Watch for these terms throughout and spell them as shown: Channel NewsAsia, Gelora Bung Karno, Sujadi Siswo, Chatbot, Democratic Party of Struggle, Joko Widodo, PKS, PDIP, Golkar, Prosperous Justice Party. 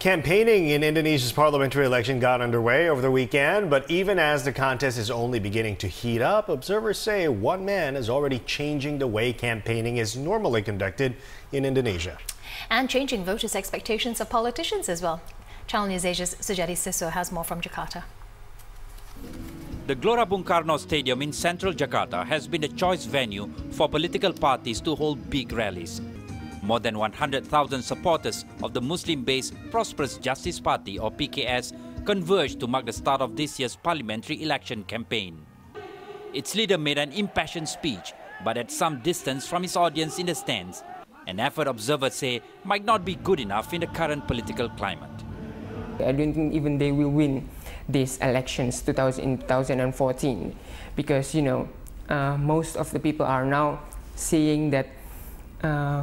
Campaigning in Indonesia's parliamentary election got underway over the weekend, but even as the contest is only beginning to heat up, observers say one man is already changing the way campaigning is normally conducted in Indonesia. And changing voters' expectations of politicians as well. Channel News Asia's Sujadi Siswo has more from Jakarta. The Gelora Bung Karno Stadium in central Jakarta has been a choice venue for political parties to hold big rallies. More than 100,000 supporters of the Muslim-based Prosperous Justice Party, or PKS, converged to mark the start of this year's parliamentary election campaign. Its leader made an impassioned speech, but at some distance from his audience in the stands, an effort observers say might not be good enough in the current political climate. I don't think even they will win these elections in 2014 because, most of the people are now seeing that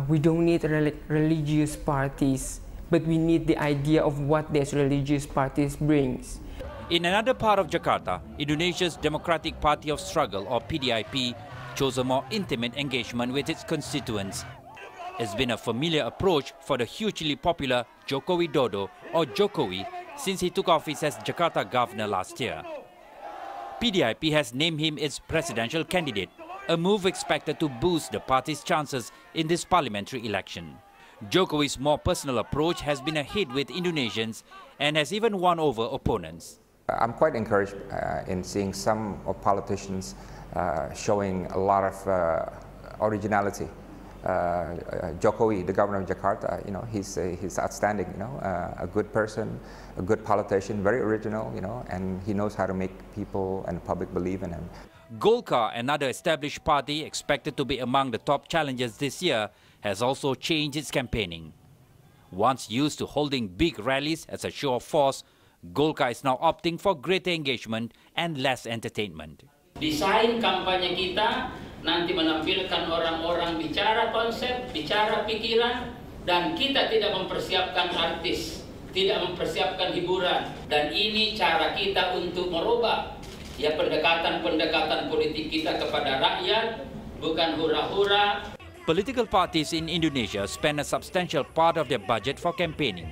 we don't need religious parties, but we need the idea of what these religious parties brings. In another part of Jakarta, Indonesia's Democratic Party of Struggle, or PDIP, chose a more intimate engagement with its constituents. It's been a familiar approach for the hugely popular Joko Widodo, or Jokowi, since he took office as Jakarta governor last year. PDIP has named him its presidential candidate, a move expected to boost the party's chances in this parliamentary election. Jokowi's more personal approach has been a hit with Indonesians and has even won over opponents. I'm quite encouraged in seeing some of politicians showing a lot of originality. Jokowi, the governor of Jakarta, he's outstanding, a good person, a good politician, very original, and he knows how to make people and the public believe in him. Golkar, another established party expected to be among the top challengers this year, has also changed its campaigning. Once used to holding big rallies as a show of force, Golkar is now opting for greater engagement and less entertainment. Desain kampanye kita nanti menampilkan orang-orang bicara konsep, bicara pikiran, dan kita tidak mempersiapkan artis, tidak mempersiapkan hiburan. Dan ini cara kita untuk merubah ya pendekatan-pendekatan politik kita kepada rakyat, bukan hura-hura. Political parties in Indonesia spend a substantial part of their budget for campaigning,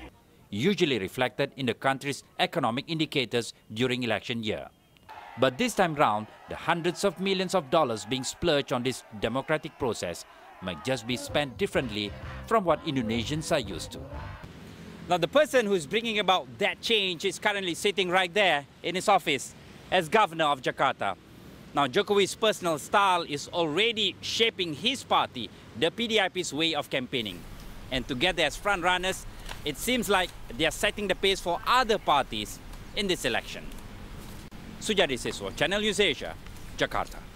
usually reflected in the country's economic indicators during election year. But this time round, the hundreds of millions of dollars being splurged on this democratic process might just be spent differently from what Indonesians are used to. Now, the person who's bringing about that change is currently sitting right there in his office as governor of Jakarta. Now, Jokowi's personal style is already shaping his party, the PDIP's way of campaigning. And together as front runners, it seems like they are setting the pace for other parties in this election. Sujadi Siswo, Channel News Asia, Jakarta.